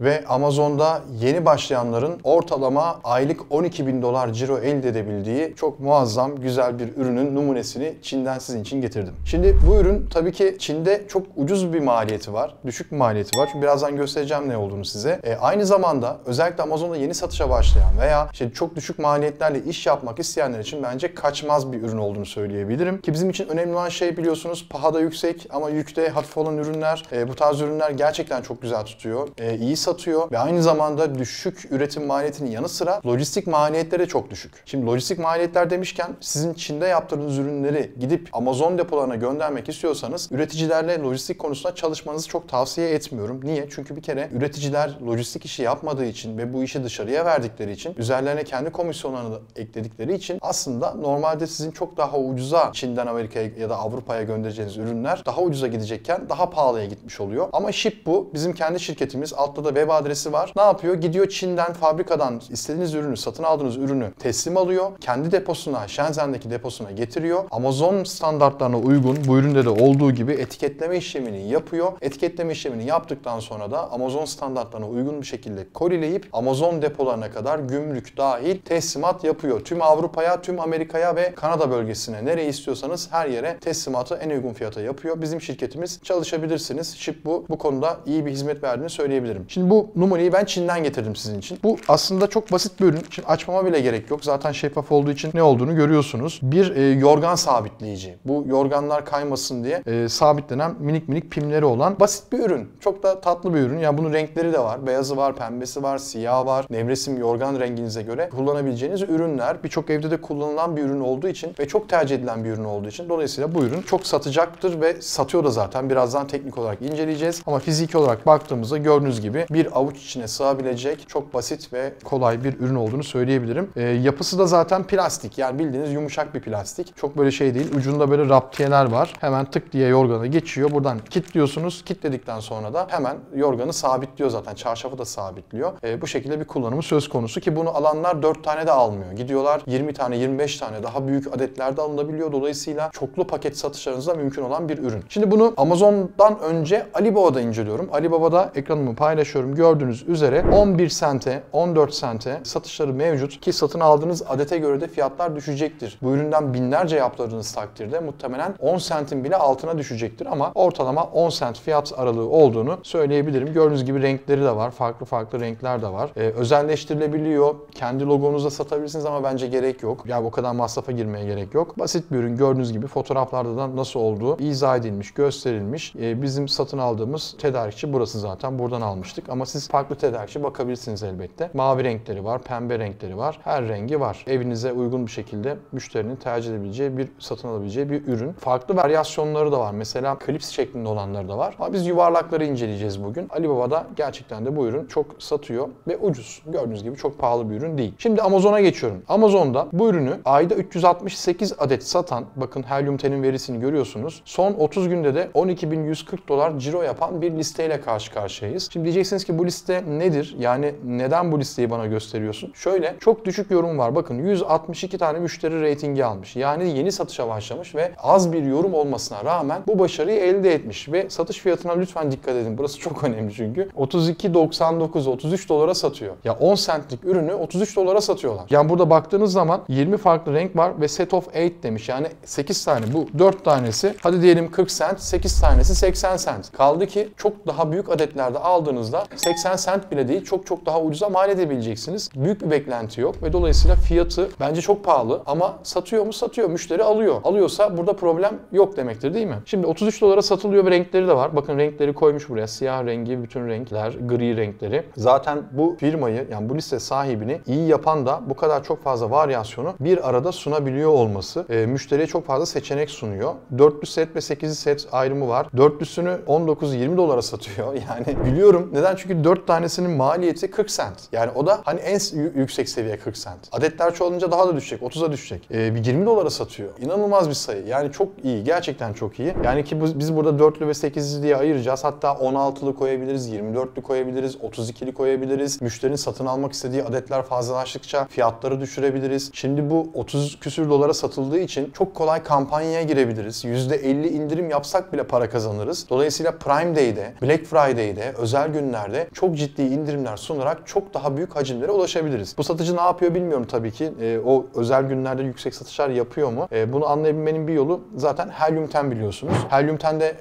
Ve Amazon'da yeni başlayanların ortalama aylık 12.000 dolar ciro elde edebildiği çok muazzam güzel bir ürünün numunesini Çin'den sizin için getirdim. Şimdi bu ürün tabii ki Çin'de çok ucuz bir maliyeti var. Düşük bir maliyeti var. Çünkü birazdan göstereceğim ne olduğunu size. Aynı zamanda özellikle Amazon'da yeni satışa başlayan veya işte çok düşük maliyetlerle iş yapmak isteyenler için bence kaçmaz bir ürün olduğunu söyleyebilirim. Ki bizim için önemli olan şey biliyorsunuz pahada yüksek ama yükte hafif olan ürünler. Bu tarz ürünler gerçekten çok güzel tutuyor. İyi satıyor ve aynı zamanda düşük üretim maliyetinin yanı sıra lojistik maliyetlere çok düşük. Şimdi lojistik maliyetler demişken sizin Çin'de yaptığınız ürünleri gidip Amazon depolarına göndermek istiyorsanız üreticilerle lojistik konusunda çalışmanızı çok tavsiye etmiyorum. Niye? Çünkü bir kere üreticiler lojistik işi yapmadığı için ve bu işi dışarıya verdikleri için üzerlerine kendi komisyonlarını da ekledikleri için aslında normalde sizin çok daha ucuza Çin'den Amerika'ya ya da Avrupa'ya göndereceğiniz ürünler daha ucuza gidecekken daha pahalıya gitmiş oluyor. Ama ship bu. Bizim kendi şirketimiz. Altta da web adresi var. Ne yapıyor? Gidiyor Çin'den, fabrikadan istediğiniz ürünü, satın aldığınız ürünü teslim alıyor. Kendi deposuna, Shenzhen'deki deposuna getiriyor. Amazon standartlarına uygun bu üründe de olduğu gibi etiketleme işlemini yapıyor. Etiketleme işlemini yaptıktan sonra da Amazon standartlarına uygun bir şekilde kolileyip Amazon depolarına kadar gümrük dahil teslimat yapıyor. Tüm Avrupa'ya, tüm Amerika'ya ve Kanada bölgesine nereye istiyorsanız her yere teslimatı en uygun fiyata yapıyor. Bizim şirketimiz. Çalışabilirsiniz. Ship bu. Bu konuda iyi bir hizmet verdiğini söyleyebilirim. Şimdi bu numuneyi ben Çin'den getirdim sizin için. Bu aslında çok basit bir ürün. Şimdi açmama bile gerek yok. Zaten şeffaf olduğu için ne olduğunu görüyorsunuz. Bir yorgan sabitleyici. Bu yorganlar kaymasın diye sabitlenen minik minik pimleri olan basit bir ürün. Çok da tatlı bir ürün. Yani bunun renkleri de var. Beyazı var, pembesi var, siyahı var. Nevresim yorgan renginize göre kullanabileceğiniz ürünler. Birçok evde de kullanılan bir ürün olduğu için ve çok tercih edilen bir ürün olduğu için dolayısıyla bu ürün çok satacaktır ve satıyor da zaten. Birazdan teknik olarak inceleyeceğiz. Ama fiziki olarak baktığımızda gördüğünüz gibi bir avuç içine sığabilecek çok basit ve kolay bir ürün olduğunu söyleyebilirim. Yapısı da zaten plastik. Yani bildiğiniz yumuşak bir plastik. Çok böyle şey değil. Ucunda böyle raptiyeler var. Hemen tık diye yorgana geçiyor. Buradan kilitliyorsunuz. Kilitledikten sonra da hemen yorganı sabitliyor zaten. Çarşafı da sabitliyor. Bu şekilde bir kullanımı söz konusu ki bunu alanlar 4 tane de almıyor. Gidiyorlar 20 tane, 25 tane daha büyük adetlerde alınabiliyor. Dolayısıyla çoklu paket satışlarınızda mümkün olan bir ürün. Şimdi bunu Amazon'dan önce Alibaba'da inceliyorum. Alibaba'da ekranımı paylaşıyorum. Gördüğünüz üzere 11 sente, 14 sente satışları mevcut ki satın aldığınız adete göre de fiyatlar düşecektir. Bu üründen binlerce yaptırdığınız takdirde muhtemelen 10 sentin bile altına düşecektir ama ortalama 10 sent fiyat aralığı olduğunu söyleyebilirim. Gördüğünüz gibi renkleri de var. Farklı farklı renkler de var. Özelleştirilebiliyor. Kendi logonuzla satabilirsiniz ama bence gerek yok. Yani o kadar masrafa girmeye gerek yok. Basit bir ürün. Gördüğünüz gibi fotoğraflarda da nasıl olduğu izah edilmiş, gösterilmiş. Bizim satın aldığımız tedarikçi burası zaten. Buradan almıştık. Ama siz farklı tedarikçi bakabilirsiniz elbette. Mavi renkleri var, pembe renkleri var, her rengi var. Evinize uygun bir şekilde müşterinin tercih edebileceği, bir satın alabileceği bir ürün. Farklı varyasyonları da var. Mesela klips şeklinde olanları da var. Ama biz yuvarlakları inceleyeceğiz bugün. Alibaba'da gerçekten de bu ürün çok satıyor ve ucuz. Gördüğünüz gibi çok pahalı bir ürün değil. Şimdi Amazon'a geçiyorum. Amazon'da bu ürünü ayda 368 adet satan, bakın Helium 10'in verisini görüyorsunuz. Son 30 günde de 12.140 dolar ciro yapan bir listeyle karşı karşıyayız. Şimdi diyeceksiniz ki bu liste nedir? Yani neden bu listeyi bana gösteriyorsun? Şöyle çok düşük yorum var. Bakın 162 tane müşteri reytingi almış. Yani yeni satışa başlamış ve az bir yorum olmasına rağmen bu başarıyı elde etmiş ve satış fiyatına lütfen dikkat edin. Burası çok önemli çünkü. 32.99, 33 dolara satıyor. Ya 10 centlik ürünü 33 dolara satıyorlar. Yani burada baktığınız zaman 20 farklı renk var ve set of 8 demiş. Yani 8 tane. Bu 4 tanesi hadi diyelim 40 cent, 8 tanesi 80 cent. Kaldı ki çok daha büyük adetlerde aldığınızda 80 sent bile değil, çok çok daha ucuza mal edebileceksiniz. Büyük bir beklenti yok ve dolayısıyla fiyatı bence çok pahalı ama satıyor mu? Satıyor. Müşteri alıyor. Alıyorsa burada problem yok demektir değil mi? Şimdi 33 dolara satılıyor ve renkleri de var. Bakın renkleri koymuş buraya. Siyah rengi, bütün renkler, gri renkleri. Zaten bu firmayı, yani bu liste sahibini iyi yapan da bu kadar çok fazla varyasyonu bir arada sunabiliyor olması. Müşteriye çok fazla seçenek sunuyor. 4'lü set ve 8'li set ayrımı var. 4'lüsünü 19-20 dolara satıyor. Yani gülüyorum. Neden? Çünkü 4 tanesinin maliyeti 40 cent. Yani o da hani en yüksek seviye 40 cent. Adetler çoğalınca daha da düşecek. 30'a düşecek. Bir 20 dolara satıyor. İnanılmaz bir sayı. Yani çok iyi. Gerçekten çok iyi. Yani ki biz burada 4'lü ve 8'li diye ayıracağız. Hatta 16'lı koyabiliriz, 24'lü koyabiliriz, 32'li koyabiliriz. Müşterinin satın almak istediği adetler fazlalaştıkça fiyatları düşürebiliriz. Şimdi bu 30 küsür dolara satıldığı için çok kolay kampanyaya girebiliriz. %50 indirim yapsak bile para kazanırız. Dolayısıyla Prime Day'de, Black Friday'de, özel günler ürünlerde çok ciddi indirimler sunarak çok daha büyük hacimlere ulaşabiliriz. Bu satıcı ne yapıyor bilmiyorum tabii ki. O özel günlerde yüksek satışlar yapıyor mu? Bunu anlayabilmenin bir yolu zaten Helium 10 biliyorsunuz. Helium 10'de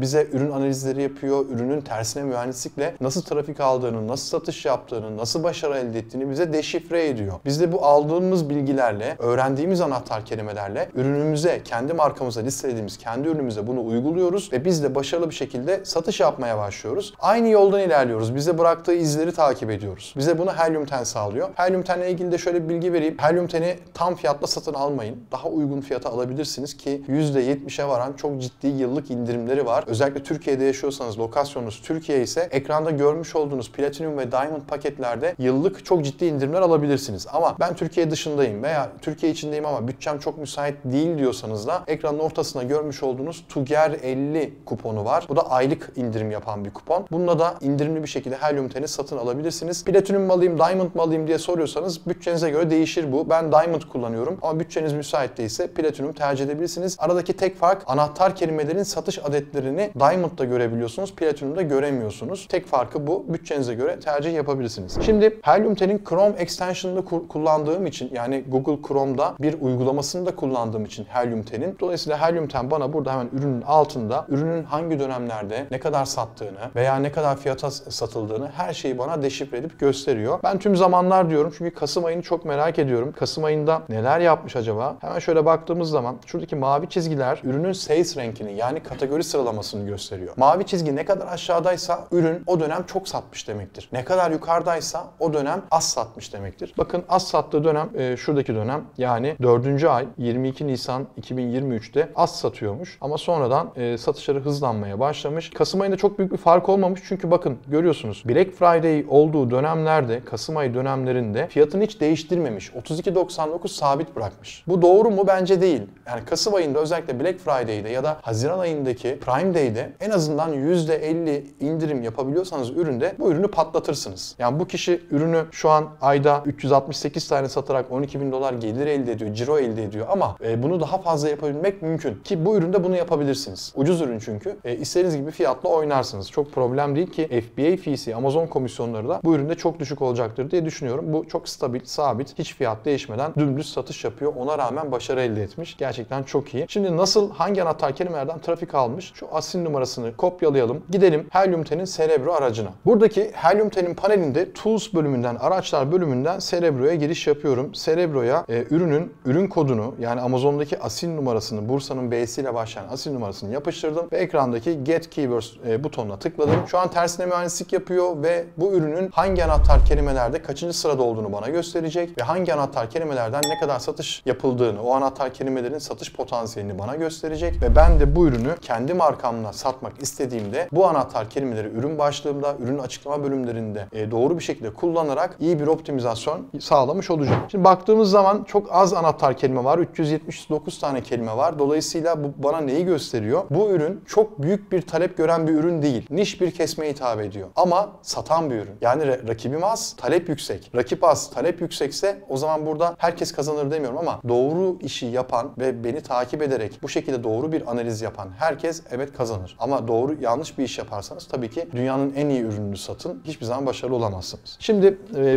bize ürün analizleri yapıyor. Ürünün tersine mühendislikle nasıl trafik aldığını, nasıl satış yaptığını, nasıl başarı elde ettiğini bize deşifre ediyor. Biz de bu aldığımız bilgilerle, öğrendiğimiz anahtar kelimelerle ürünümüze, kendi markamıza listelediğimiz kendi ürünümüze bunu uyguluyoruz ve biz de başarılı bir şekilde satış yapmaya başlıyoruz. Aynı yoldan ilerliyoruz. Bize bıraktığı izleri takip ediyoruz. Bize bunu Helium 10 sağlıyor. Helium 10 ile ilgili de şöyle bir bilgi vereyim. Helium 10'i tam fiyatla satın almayın. Daha uygun fiyata alabilirsiniz ki %70'e varan çok ciddi yıllık indirimleri var. Özellikle Türkiye'de yaşıyorsanız, lokasyonunuz Türkiye ise ekranda görmüş olduğunuz Platinum ve Diamond paketlerde yıllık çok ciddi indirimler alabilirsiniz. Ama ben Türkiye dışındayım veya Türkiye içindeyim ama bütçem çok müsait değil diyorsanız da ekranın ortasında görmüş olduğunuz Tuger 50 kuponu var. Bu da aylık indirim yapan bir kupon. Bununla da indirimli bir şekilde Helium 10'i satın alabilirsiniz. Platinum mu alayım, Diamond mu alayım diye soruyorsanız bütçenize göre değişir bu. Ben Diamond kullanıyorum ama bütçeniz müsait değilse Platinum tercih edebilirsiniz. Aradaki tek fark, anahtar kelimelerin satış adetlerini Diamond'da görebiliyorsunuz, Platinum'da göremiyorsunuz. Tek farkı bu. Bütçenize göre tercih yapabilirsiniz. Şimdi Helium 10'in Chrome extension'ını kullandığım için, yani Google Chrome'da bir uygulamasını da kullandığım için Helium 10'in. Dolayısıyla Helium 10 bana burada hemen ürünün altında ürünün hangi dönemlerde ne kadar sattığını veya ne kadar fiyata satıldığını her şeyi bana deşifre edip gösteriyor. Ben tüm zamanlar diyorum çünkü Kasım ayını çok merak ediyorum. Kasım ayında neler yapmış acaba? Hemen şöyle baktığımız zaman şuradaki mavi çizgiler ürünün sales renkini, yani kategori sıralamasını gösteriyor. Mavi çizgi ne kadar aşağıdaysa ürün o dönem çok satmış demektir. Ne kadar yukarıdaysa o dönem az satmış demektir. Bakın az sattığı dönem şuradaki dönem, yani 4. ay 22 Nisan 2023'te az satıyormuş ama sonradan satışları hızlanmaya başlamış. Kasım ayında çok büyük bir fark olmamış çünkü bakın görüyorsunuz Black Friday olduğu dönemlerde, Kasım ayı dönemlerinde fiyatını hiç değiştirmemiş. 32.99 sabit bırakmış. Bu doğru mu? Bence değil. Yani Kasım ayında özellikle Black Friday'de ya da Haziran ayındaki Prime Day'de en azından %50 indirim yapabiliyorsanız üründe bu ürünü patlatırsınız. Yani bu kişi ürünü şu an ayda 368 tane satarak $12.000 gelir elde ediyor, ciro elde ediyor ama bunu daha fazla yapabilmek mümkün ki bu üründe bunu yapabilirsiniz. Ucuz ürün çünkü. İstediğiniz gibi fiyatla oynarsınız. Çok problem değil ki FBA feesi, Amazon komisyonları da bu üründe çok düşük olacaktır diye düşünüyorum. Bu çok stabil, sabit, hiç fiyat değişmeden dümdüz satış yapıyor. Ona rağmen başarı elde etmiş. Gerçekten çok iyi. Şimdi nasıl, hangi anahtar kelimelerden trafik almış? Şu asin numarasını kopyalayalım. Gidelim Helium 10'in Cerebro aracına. Buradaki Helium 10'in panelinde Tools bölümünden, araçlar bölümünden Cerebro'ya giriş yapıyorum. Cerebro'ya ürünün ürün kodunu, yani Amazon'daki asin numarasını, Bursa'nın B'si ile başlayan asin numarasını yapıştırdım ve ekrandaki Get Keywords butonuna tıkladım. Şu an tersine mühendislik yapıyor ve bu ürünün hangi anahtar kelimelerde kaçıncı sırada olduğunu bana gösterecek ve hangi anahtar kelimelerden ne kadar satış yapıldığını, o anahtar kelimelerin satış potansiyelini bana gösterecek ve ben de bu ürünü kendi markamla satmak istediğimde bu anahtar kelimeleri ürün başlığımda, ürün açıklama bölümlerinde doğru bir şekilde kullanarak iyi bir optimizasyon sağlamış olacağım. Şimdi baktığımız zaman çok az anahtar kelime var. 379 tane kelime var. Dolayısıyla bu bana neyi gösteriyor? Bu ürün çok büyük bir talep gören bir ürün değil. Niş bir kesmeye hitap ediyor. Ama satan bir ürün. Yani rakibim az, talep yüksek. Rakip az, talep yüksekse o zaman burada herkes kazanır demiyorum ama doğru işi yapan ve beni takip ederek bu şekilde doğru bir analiz yapan herkes evet kazanır. Ama doğru yanlış bir iş yaparsanız tabii ki dünyanın en iyi ürününü satın. Hiçbir zaman başarılı olamazsınız. Şimdi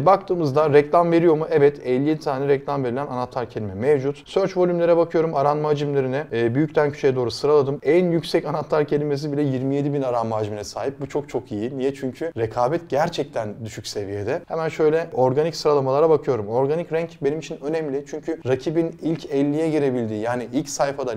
baktığımızda reklam veriyor mu? Evet, 57 tane reklam verilen anahtar kelime mevcut. Search volümlere bakıyorum. Aranma hacimlerine büyükten küçüğe doğru sıraladım. En yüksek anahtar kelimesi bile 27.000 aranma hacmine sahip. Bu çok çok iyi. Niye? Çünkü rekabet gerçekten düşük seviyede. Hemen şöyle organik sıralamalara bakıyorum. Organik rank benim için önemli. Çünkü rakibin ilk 50'ye girebildiği, yani ilk sayfada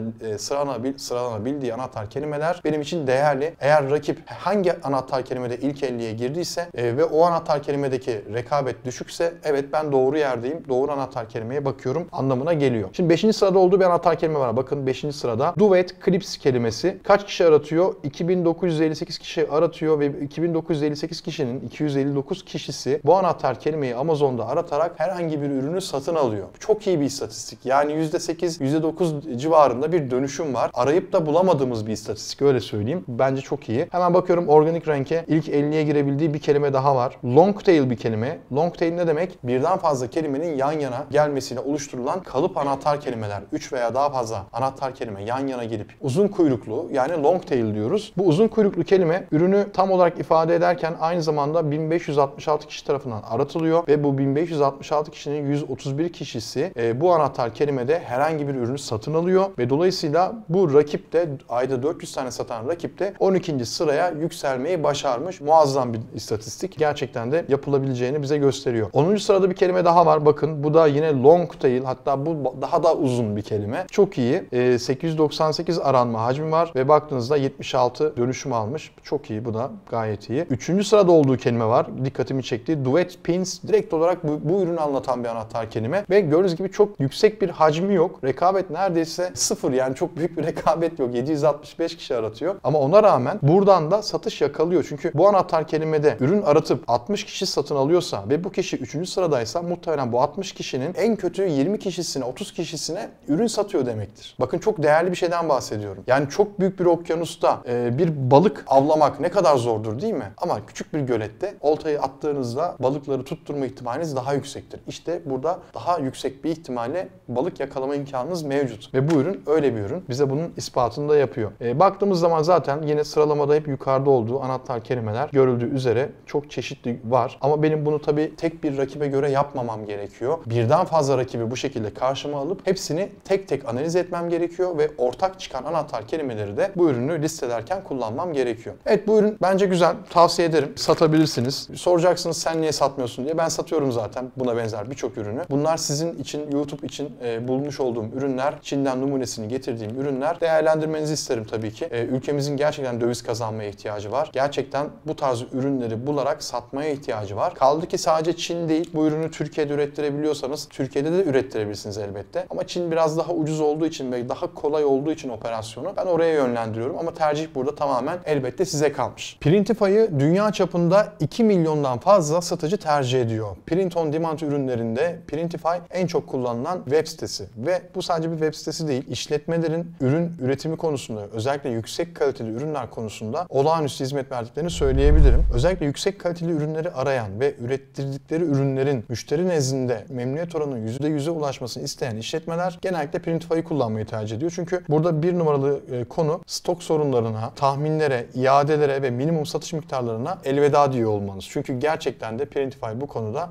sıralanabildiği anahtar kelimeler benim için değerli. Eğer rakip hangi anahtar kelimede ilk 50'ye girdiyse ve o anahtar kelimedeki rekabet düşükse evet ben doğru yerdeyim, doğru anahtar kelimeye bakıyorum anlamına geliyor. Şimdi 5. sırada olduğu bir anahtar kelime var. Bakın 5. sırada duvet clips kelimesi kaç kişi aratıyor? 2958 kişi aratıyor ve 2958 kişinin 259 kişisi bu anahtar kelimeyi Amazon'da aratarak herhangi bir ürünü satın alıyor. Çok iyi bir istatistik. Yani %8, %9 civarında bir dönüşüm var. Arayıp da bulamadığımız bir istatistik, öyle söyleyeyim. Bence çok iyi. Hemen bakıyorum organik rank'e ilk 50'ye girebildiği bir kelime daha var. Long tail bir kelime. Long tail ne demek? Birden fazla kelimenin yan yana gelmesiyle oluşturulan kalıp anahtar kelimeler. 3 veya daha fazla anahtar kelime yan yana gelip uzun kuyruklu, yani long tail diyoruz. Bu uzun kuyruklu kelime ürünü tam olarak ifade ifade ederken aynı zamanda 1566 kişi tarafından aratılıyor ve bu 1566 kişinin 131 kişisi bu anahtar kelimede herhangi bir ürünü satın alıyor ve dolayısıyla bu rakip de ayda 400 tane satan rakip de 12. sıraya yükselmeyi başarmış. Muazzam bir istatistik. Gerçekten de yapılabileceğini bize gösteriyor. 10. sırada bir kelime daha var. Bakın bu da yine long tail, hatta bu daha da uzun bir kelime. Çok iyi. 898 aranma hacmi var ve baktığınızda 76 dönüşüm almış. Çok iyi, bu da gayet iyi. 3. sırada olduğu kelime var. Dikkatimi çekti. Duet pins. Direkt olarak bu ürünü anlatan bir anahtar kelime ve gördüğünüz gibi çok yüksek bir hacmi yok. Rekabet neredeyse sıfır, yani çok büyük bir rekabet yok. 765 kişi aratıyor. Ama ona rağmen buradan da satış yakalıyor. Çünkü bu anahtar kelimede ürün aratıp 60 kişi satın alıyorsa ve bu kişi 3. sıradaysa muhtemelen bu 60 kişinin en kötü 20 kişisine, 30 kişisine ürün satıyor demektir. Bakın çok değerli bir şeyden bahsediyorum. Yani çok büyük bir okyanusta bir balık avlamak ne kadar zordur değil mi? Ama küçük bir gölette oltayı attığınızda balıkları tutturma ihtimaliniz daha yüksektir. İşte burada daha yüksek bir ihtimalle balık yakalama imkanınız mevcut. Ve bu ürün öyle bir ürün. Bize bunun ispatını da yapıyor. Baktığımız zaman zaten yine sıralamada hep yukarıda olduğu anahtar kelimeler görüldüğü üzere çok çeşitli var. Ama benim bunu tabii tek bir rakibe göre yapmamam gerekiyor. Birden fazla rakibi bu şekilde karşıma alıp hepsini tek tek analiz etmem gerekiyor ve ortak çıkan anahtar kelimeleri de bu ürünü listelerken kullanmam gerekiyor. Evet, bu ürün bence güzel. Tavsiye ederim. Satabilirsiniz. Soracaksınız sen niye satmıyorsun diye. Ben satıyorum zaten buna benzer birçok ürünü. Bunlar sizin için, YouTube için bulmuş olduğum ürünler, Çin'den numunesini getirdiğim ürünler. Değerlendirmenizi isterim tabii ki. Ülkemizin gerçekten döviz kazanmaya ihtiyacı var. Gerçekten bu tarz ürünleri bularak satmaya ihtiyacı var. Kaldı ki sadece Çin değil, bu ürünü Türkiye'de ürettirebiliyorsanız Türkiye'de de ürettirebilirsiniz elbette. Ama Çin biraz daha ucuz olduğu için ve daha kolay olduğu için operasyonu ben oraya yönlendiriyorum. Ama tercih burada tamamen elbette size kalmış. Printify'ı dünya çapında 2 milyondan fazla satıcı tercih ediyor. Print on demand ürünlerinde Printify en çok kullanılan web sitesi ve bu sadece bir web sitesi değil. İşletmelerin ürün üretimi konusunda, özellikle yüksek kaliteli ürünler konusunda olağanüstü hizmet verdiklerini söyleyebilirim. Özellikle yüksek kaliteli ürünleri arayan ve ürettirdikleri ürünlerin müşteri nezdinde memnuniyet oranının %100'e ulaşmasını isteyen işletmeler genellikle Printify'ı kullanmayı tercih ediyor. Çünkü burada bir numaralı konu stok sorunlarına, tahminlere, iadelere ve minimum satış miktarlarına elveda diyor olmanız. Çünkü gerçekten de Printify bu konuda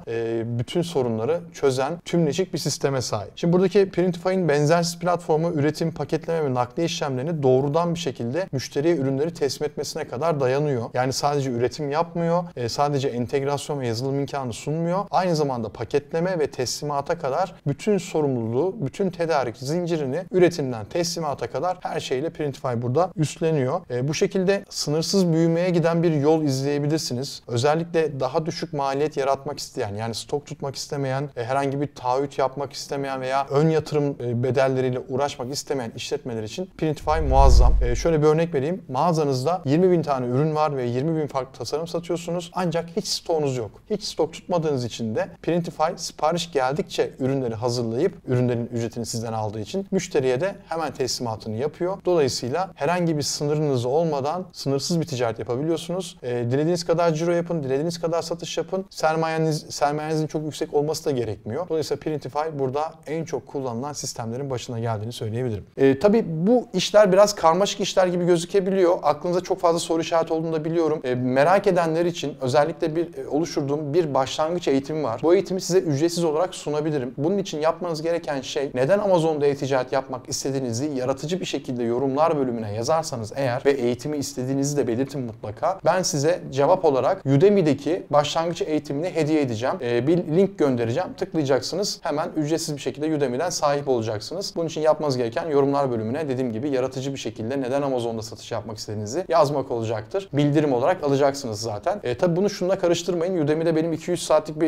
bütün sorunları çözen tümleşik bir sisteme sahip. Şimdi buradaki Printify'ın benzersiz platformu üretim, paketleme ve nakliye işlemlerini doğrudan bir şekilde müşteriye ürünleri teslim etmesine kadar dayanıyor. Yani sadece üretim yapmıyor, sadece entegrasyon ve yazılım imkanı sunmuyor. Aynı zamanda paketleme ve teslimata kadar bütün sorumluluğu, bütün tedarik zincirini üretimden teslimata kadar her şeyle Printify burada üstleniyor. Bu şekilde sınırsız büyümeye giden bir yol izleyebilirsiniz. Özellikle daha düşük maliyet yaratmak isteyen, yani stok tutmak istemeyen, herhangi bir taahhüt yapmak istemeyen veya ön yatırım bedelleriyle uğraşmak istemeyen işletmeler için Printify muazzam. Şöyle bir örnek vereyim. Mağazanızda 20.000 tane ürün var ve 20.000 farklı tasarım satıyorsunuz. Ancak hiç stokunuz yok. Hiç stok tutmadığınız için de Printify sipariş geldikçe ürünleri hazırlayıp, ürünlerin ücretini sizden aldığı için müşteriye de hemen teslimatını yapıyor. Dolayısıyla herhangi bir sınırınız olmadan sınırsız bir ticaret yapabiliyorsunuz. Dilediğiniz kadar ciro yapın, dilediğiniz kadar satış yapın. Sermayenizin çok yüksek olması da gerekmiyor. Dolayısıyla Printify burada en çok kullanılan sistemlerin başına geldiğini söyleyebilirim. Tabii bu işler biraz karmaşık işler gibi gözükebiliyor. Aklınıza çok fazla soru işareti olduğunu da biliyorum. Merak edenler için özellikle oluşturduğum bir başlangıç eğitimi var. Bu eğitimi size ücretsiz olarak sunabilirim. Bunun için yapmanız gereken şey, neden Amazon'da e-ticaret yapmak istediğinizi yaratıcı bir şekilde yorumlar bölümüne yazarsanız eğer ve eğitimi istediğinizi de belirtin mutlaka. Ben size cevap olarak Udemy'deki başlangıç eğitimini hediye edeceğim. Bir link göndereceğim. Tıklayacaksınız. Hemen ücretsiz bir şekilde Udemy'den sahip olacaksınız. Bunun için yapmanız gereken yorumlar bölümüne dediğim gibi yaratıcı bir şekilde neden Amazon'da satış yapmak istediğinizi yazmak olacaktır. Bildirim olarak alacaksınız zaten. Tabii bunu şununla karıştırmayın. Udemy'de benim 200 saatlik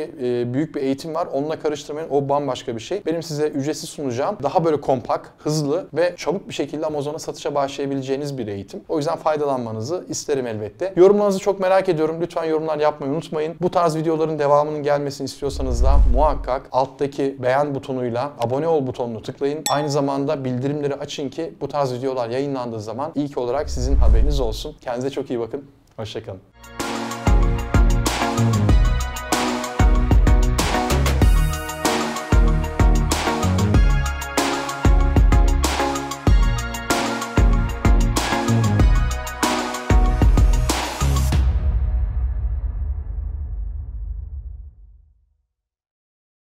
büyük bir eğitim var. Onunla karıştırmayın. O bambaşka bir şey. Benim size ücretsiz sunacağım. Daha böyle kompakt, hızlı ve çabuk bir şekilde Amazon'a satışa başlayabileceğiniz bir eğitim. O yüzden faydalanmanızı isterim elbette. Yorumlarınızı çok merak ediyorum. Lütfen yorumlar yapmayı unutmayın. Bu tarz videoların devamının gelmesini istiyorsanız da muhakkak alttaki beğen butonuyla abone ol butonunu tıklayın. Aynı zamanda bildirimleri açın ki bu tarz videolar yayınlandığı zaman ilk olarak sizin haberiniz olsun. Kendinize çok iyi bakın. Hoşça kalın.